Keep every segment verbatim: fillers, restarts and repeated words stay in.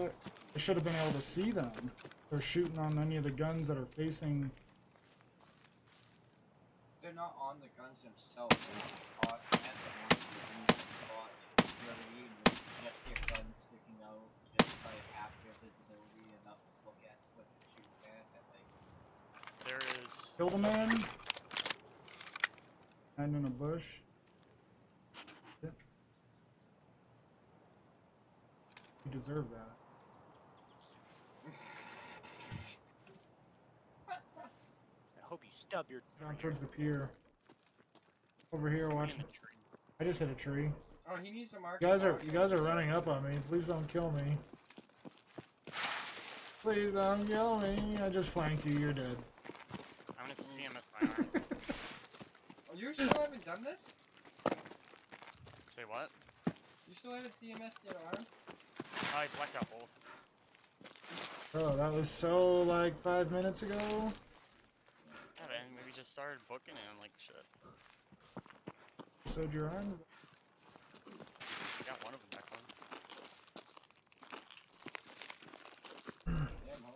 But I should have been able to see them. They're shooting on any of the guns that are facing. They're not on the guns themselves. They're caught at the ones that you know what I mean? Just your guns sticking out, just try to capture visibility enough to look at what you're shooting at. And like, there is. Killed a man. And in a bush. Yep. You deserve that. Stub your down towards the pier. Over here, watch me. I just hit a tree. Oh, he needs to mark. You guys are you guys are running up on me. Please don't kill me. Please don't kill me. I just flanked you. You're dead. I'm gonna see him as my arm. Oh, you still haven't done this? Say what? You still haven't C M S your arm? I blacked out both. Oh, that was so like five minutes ago. Just started booking it, I'm like, shit. So your arm? I got one of them back home. Yeah, mom.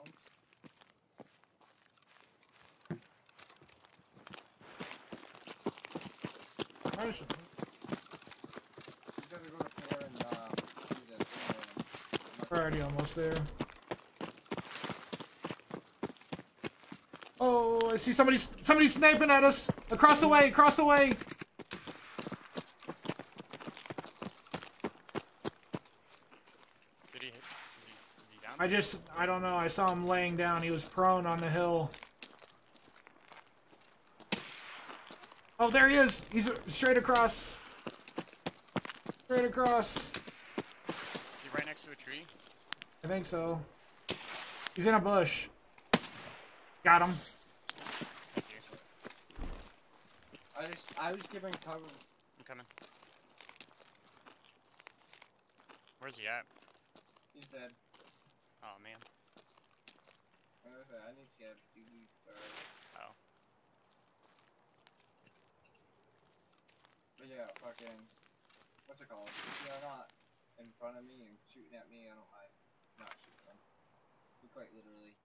I should. You gotta go to the floor and, uh, do that thing. We're already almost there. Oh, I see somebody, somebody's sniping at us! Across the way, across the way! Did he hit? Is he, is he down? I just, I don't know, I saw him laying down, he was prone on the hill. Oh, there he is! He's straight across! Straight across! Is he right next to a tree? I think so. He's in a bush. Got him. I just, I was giving cover. I'm coming. Where's he at? He's dead. Oh man. I need to have duty first. Oh. But yeah, fucking. What's it called? If you're not in front of me and shooting at me, I don't like not shooting them. Quite literally.